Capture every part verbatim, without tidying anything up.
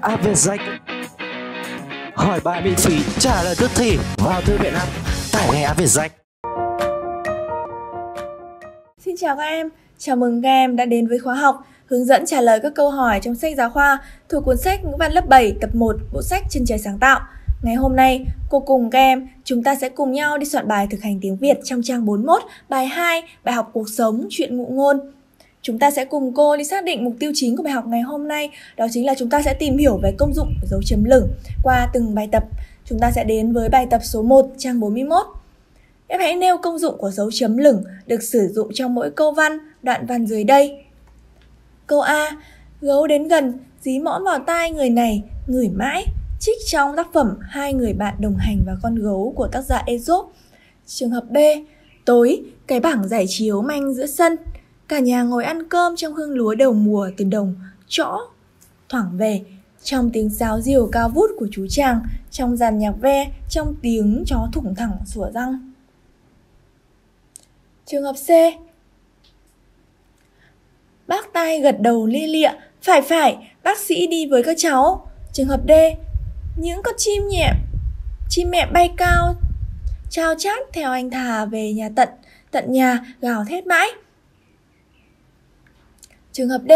Áp Việt Dách. Hỏi bài miễn phí, trả lời tức thì. Vào thư viện app, tải ngay Áp Việt Dách. Xin chào các em, chào mừng các em đã đến với khóa học hướng dẫn trả lời các câu hỏi trong sách giáo khoa thuộc cuốn sách ngữ văn lớp bảy tập một bộ sách Chân trời sáng tạo. Ngày hôm nay, cô cùng các em, chúng ta sẽ cùng nhau đi soạn bài thực hành tiếng Việt trong trang bốn mươi mốt, bài hai, bài học cuộc sống, chuyện ngụ ngôn. Chúng ta sẽ cùng cô đi xác định mục tiêu chính của bài học ngày hôm nay, đó chính là chúng ta sẽ tìm hiểu về công dụng của dấu chấm lửng qua từng bài tập. Chúng ta sẽ đến với bài tập số một, trang bốn mươi mốt. Em hãy nêu công dụng của dấu chấm lửng được sử dụng trong mỗi câu văn, đoạn văn dưới đây. Câu A, Gấu đến gần, dí mõm vào tai người này, ngửi mãi. Trích trong tác phẩm Hai người bạn đồng hành và con gấu của tác giả Ezop. Trường hợp B, tối, cái bảng giải chiếu manh giữa sân. Cả nhà ngồi ăn cơm trong hương lúa đầu mùa từ đồng chỗ thoảng về, trong tiếng sáo diều cao vút của chú chàng, trong dàn nhạc ve, trong tiếng chó thủng thẳng sủa răng. Trường hợp C, bác tai gật đầu lia lịa, phải phải, bác sĩ đi với các cháu. Trường hợp D, những con chim nhẹ, chim mẹ bay cao, trao chát theo anh Thà về nhà tận, tận nhà gào thét mãi. Trường hợp D,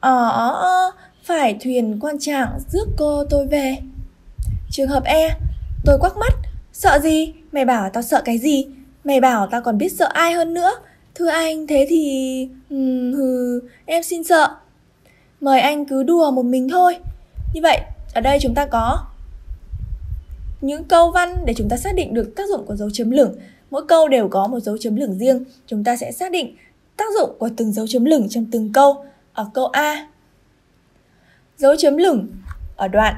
Ó, phải thuyền quan trạng rước cô tôi về. Trường hợp E, tôi quắc mắt, sợ gì, mày bảo tao sợ cái gì, mày bảo tao còn biết sợ ai hơn nữa. Thưa anh, thế thì... Ừ, hừ, em xin sợ. Mời anh cứ đùa một mình thôi. Như vậy, ở đây chúng ta có những câu văn để chúng ta xác định được tác dụng của dấu chấm lửng. Mỗi câu đều có một dấu chấm lửng riêng. Chúng ta sẽ xác định tác dụng của từng dấu chấm lửng trong từng câu. Ở câu A, dấu chấm lửng ở đoạn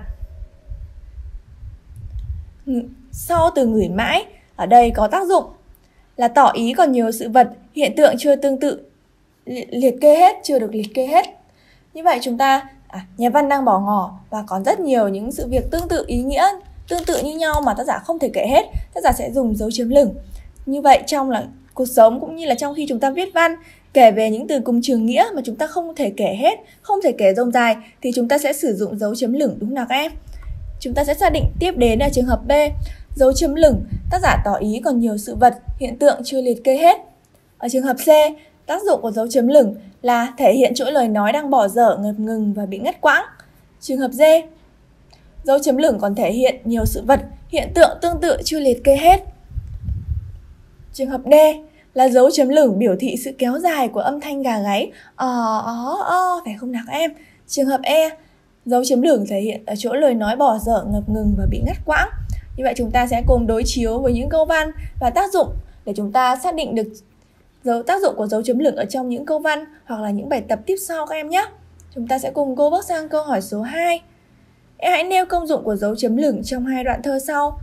sau từ ngửi mãi, ở đây có tác dụng là tỏ ý còn nhiều sự vật, hiện tượng chưa tương tự liệt kê hết, chưa được liệt kê hết. Như vậy chúng ta, à, nhà văn đang bỏ ngỏ và có rất nhiều những sự việc tương tự, ý nghĩa tương tự như nhau mà tác giả không thể kể hết, tác giả sẽ dùng dấu chấm lửng. Như vậy trong là cuộc sống cũng như là trong khi chúng ta viết văn, kể về những từ cùng trường nghĩa mà chúng ta không thể kể hết, không thể kể rông dài, thì chúng ta sẽ sử dụng dấu chấm lửng, đúng nào các em? Chúng ta sẽ xác định tiếp đến là trường hợp B, dấu chấm lửng, tác giả tỏ ý còn nhiều sự vật, hiện tượng chưa liệt kê hết. Ở trường hợp C, tác dụng của dấu chấm lửng là thể hiện chuỗi lời nói đang bỏ dở, ngập ngừng và bị ngắt quãng. Trường hợp D, dấu chấm lửng còn thể hiện nhiều sự vật, hiện tượng tương tự chưa liệt kê hết. Trường hợp D là dấu chấm lửng biểu thị sự kéo dài của âm thanh gà gáy, ó ó ó, phải không nào các em? Trường hợp E, dấu chấm lửng thể hiện ở chỗ lời nói bỏ dở, ngập ngừng và bị ngắt quãng. Như vậy chúng ta sẽ cùng đối chiếu với những câu văn và tác dụng để chúng ta xác định được dấu tác dụng của dấu chấm lửng ở trong những câu văn hoặc là những bài tập tiếp sau các em nhé. Chúng ta sẽ cùng cô bước sang câu hỏi số hai. Em hãy nêu công dụng của dấu chấm lửng trong hai đoạn thơ sau.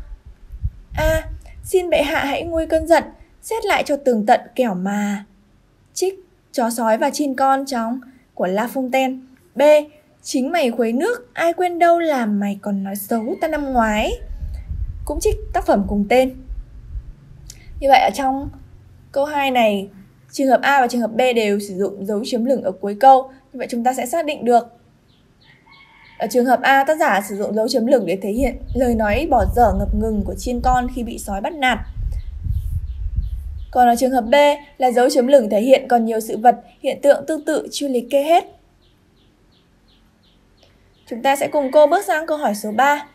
A, xin bệ hạ hãy nguôi cơn giận, xét lại cho tường tận kẻo mà. Trích Chó sói và chim con trong của La Fontaine. B, chính mày khuấy nước, ai quên đâu làm mày còn nói xấu ta năm ngoái. Cũng trích tác phẩm cùng tên. Như vậy ở trong câu hai này, trường hợp A và trường hợp B đều sử dụng dấu chấm lửng ở cuối câu. Như vậy chúng ta sẽ xác định được ở trường hợp A, tác giả sử dụng dấu chấm lửng để thể hiện lời nói bỏ dở, ngập ngừng của chiên con khi bị sói bắt nạt. Còn ở trường hợp B là dấu chấm lửng thể hiện còn nhiều sự vật, hiện tượng tương tự chưa liệt kê hết. Chúng ta sẽ cùng cô bước sang câu hỏi số ba.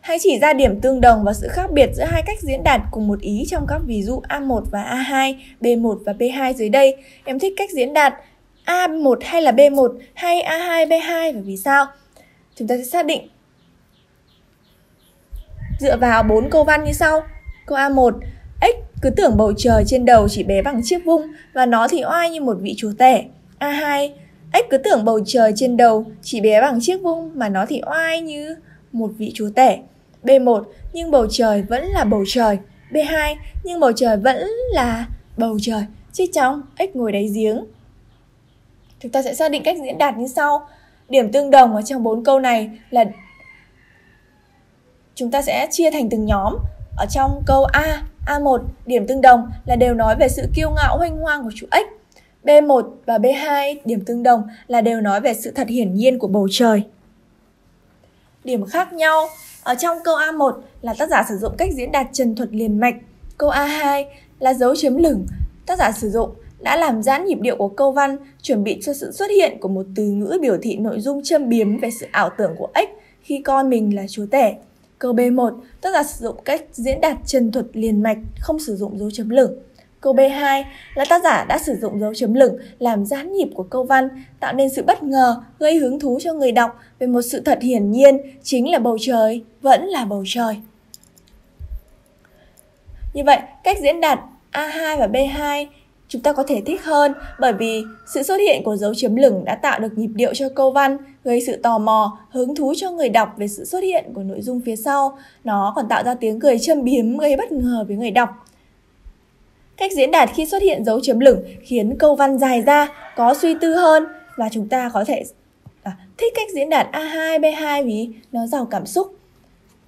Hãy chỉ ra điểm tương đồng và sự khác biệt giữa hai cách diễn đạt cùng một ý trong các ví dụ A một và A hai, B một và B hai dưới đây. Em thích cách diễn đạt A một hay là B một hay A hai, B hai và vì sao? Chúng ta sẽ xác định dựa vào bốn câu văn như sau. Câu A một, X cứ tưởng bầu trời trên đầu chỉ bé bằng chiếc vung và nó thì oai như một vị chúa tể. A hai, X cứ tưởng bầu trời trên đầu chỉ bé bằng chiếc vung mà nó thì oai như một vị chúa tể. B một, nhưng bầu trời vẫn là bầu trời. B hai, nhưng bầu trời vẫn là bầu trời. Trích trong Ếch ngồi đáy giếng. Chúng ta sẽ xác định cách diễn đạt như sau. Điểm tương đồng ở trong bốn câu này là chúng ta sẽ chia thành từng nhóm. Ở trong câu A, A một, điểm tương đồng là đều nói về sự kiêu ngạo huênh hoang của chú Ếch. B một và B hai điểm tương đồng là đều nói về sự thật hiển nhiên của bầu trời. Điểm khác nhau, ở trong câu A một là tác giả sử dụng cách diễn đạt trần thuật liền mạch. Câu A hai là dấu chấm lửng, tác giả sử dụng đã làm giãn nhịp điệu của câu văn, chuẩn bị cho sự xuất hiện của một từ ngữ biểu thị nội dung châm biếm về sự ảo tưởng của ếch khi coi mình là chúa tể. Câu B một, tác giả sử dụng cách diễn đạt trần thuật liền mạch, không sử dụng dấu chấm lửng. Câu B hai là tác giả đã sử dụng dấu chấm lửng làm giãn nhịp của câu văn, tạo nên sự bất ngờ, gây hứng thú cho người đọc về một sự thật hiển nhiên, chính là bầu trời, vẫn là bầu trời. Như vậy, cách diễn đạt A hai và B hai chúng ta có thể thích hơn bởi vì sự xuất hiện của dấu chấm lửng đã tạo được nhịp điệu cho câu văn, gây sự tò mò, hứng thú cho người đọc về sự xuất hiện của nội dung phía sau. Nó còn tạo ra tiếng cười châm biếm, gây bất ngờ với người đọc. Cách diễn đạt khi xuất hiện dấu chấm lửng khiến câu văn dài ra, có suy tư hơn và chúng ta có thể à, thích cách diễn đạt A hai, B hai vì nó giàu cảm xúc.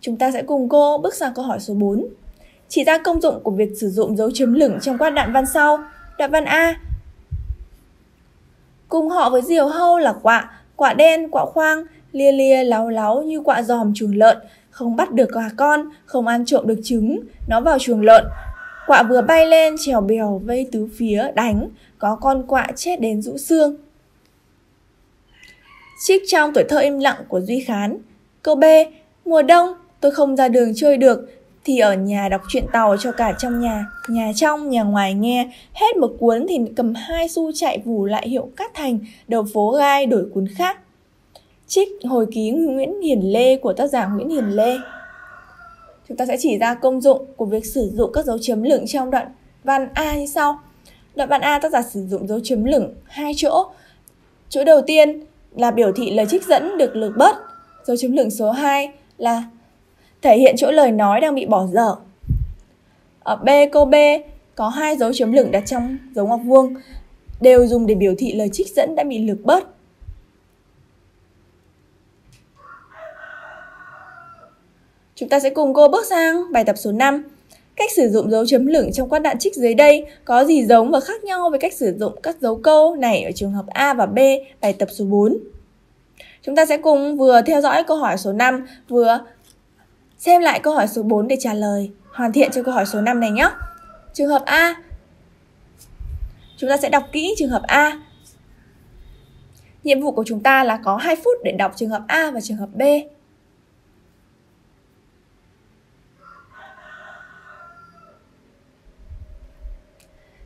Chúng ta sẽ cùng cô bước sang câu hỏi số bốn. Chỉ ra công dụng của việc sử dụng dấu chấm lửng trong các đoạn văn sau. Đoạn văn A. Cùng họ với diều hâu là quạ, quạ đen, quạ khoang, lia lia láo láo như quạ giòm chuồng lợn, không bắt được gà con, không ăn trộm được trứng, nó vào chuồng lợn. Quạ vừa bay lên, trèo bèo, vây tứ phía, đánh, có con quạ chết đến rũ xương. Trích trong Tuổi thơ im lặng của Duy Khán. Câu B, mùa đông, tôi không ra đường chơi được, thì ở nhà đọc truyện Tàu cho cả trong nhà, nhà trong, nhà ngoài nghe. Hết một cuốn thì cầm hai xu chạy vù lại hiệu Cát Thành, đầu phố gai đổi cuốn khác. Trích hồi ký Nguyễn Hiền Lê của tác giả Nguyễn Hiền Lê. Chúng ta sẽ chỉ ra công dụng của việc sử dụng các dấu chấm lửng trong đoạn văn A như sau. Đoạn văn A tác giả sử dụng dấu chấm lửng hai chỗ. Chỗ đầu tiên là biểu thị lời trích dẫn được lược bớt. Dấu chấm lửng số hai là thể hiện chỗ lời nói đang bị bỏ dở. Ở B, câu B có hai dấu chấm lửng đặt trong dấu ngoặc vuông, đều dùng để biểu thị lời trích dẫn đã bị lược bớt. Chúng ta sẽ cùng cô bước sang bài tập số năm. Cách sử dụng dấu chấm lửng trong các đoạn trích dưới đây có gì giống và khác nhau với cách sử dụng các dấu câu này ở trường hợp A và B bài tập số bốn. Chúng ta sẽ cùng vừa theo dõi câu hỏi số năm, vừa xem lại câu hỏi số bốn để trả lời hoàn thiện cho câu hỏi số năm này nhé. Trường hợp A. Chúng ta sẽ đọc kỹ trường hợp A. Nhiệm vụ của chúng ta là có hai phút để đọc trường hợp A và trường hợp B.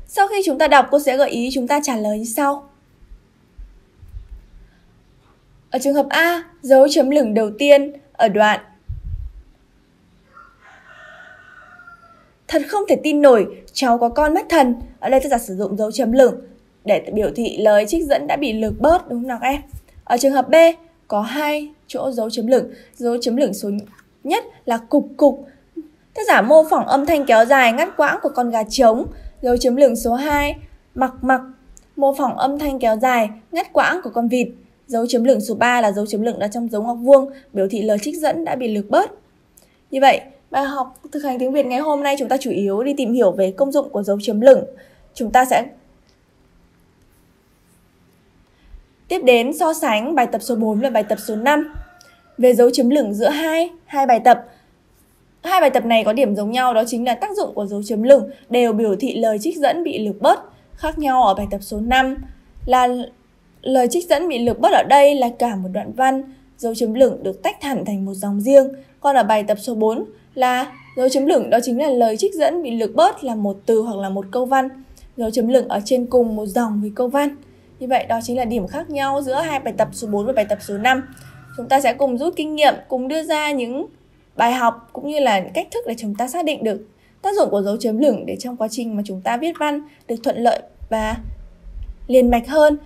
Sau khi chúng ta đọc, cô sẽ gợi ý chúng ta trả lời như sau. Ở trường hợp A, dấu chấm lửng đầu tiên ở đoạn thật không thể tin nổi, cháu có con mất thần. Ở đây tác giả sử dụng dấu chấm lửng để biểu thị lời trích dẫn đã bị lược bớt, đúng không nào các em? Ở trường hợp B, có hai chỗ dấu chấm lửng. Dấu chấm lửng số nhất là cục cục. Tác giả mô phỏng âm thanh kéo dài ngắt quãng của con gà trống. Dấu chấm lửng số hai, mặc mặc, mô phỏng âm thanh kéo dài ngắt quãng của con vịt. Dấu chấm lửng số ba là dấu chấm lửng đặt trong dấu ngoặc vuông, biểu thị lời trích dẫn đã bị lược bớt. Như vậy, bài học thực hành tiếng Việt ngày hôm nay chúng ta chủ yếu đi tìm hiểu về công dụng của dấu chấm lửng. Chúng ta sẽ tiếp đến so sánh bài tập số bốn và bài tập số năm về dấu chấm lửng giữa hai hai bài tập. Hai bài tập này có điểm giống nhau, đó chính là tác dụng của dấu chấm lửng đều biểu thị lời trích dẫn bị lược bớt. Khác nhau ở bài tập số năm là lời trích dẫn bị lược bớt ở đây là cả một đoạn văn, dấu chấm lửng được tách hẳn thành một dòng riêng. Còn ở bài tập số bốn là dấu chấm lửng, đó chính là lời trích dẫn bị lược bớt là một từ hoặc là một câu văn. Dấu chấm lửng ở trên cùng một dòng với câu văn. Như vậy đó chính là điểm khác nhau giữa hai bài tập số bốn và bài tập số năm. Chúng ta sẽ cùng rút kinh nghiệm, cùng đưa ra những bài học cũng như là cách thức để chúng ta xác định được tác dụng của dấu chấm lửng để trong quá trình mà chúng ta viết văn được thuận lợi và liền mạch hơn.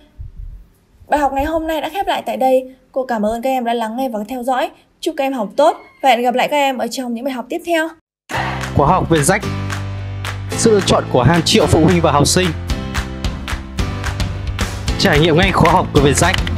Bài học ngày hôm nay đã khép lại tại đây. Cô cảm ơn các em đã lắng nghe và theo dõi. Chúc các em học tốt và hẹn gặp lại các em ở trong những bài học tiếp theo. Khóa học VietJack, sự lựa chọn của hàng triệu phụ huynh và học sinh. Trải nghiệm ngay khóa học của VietJack.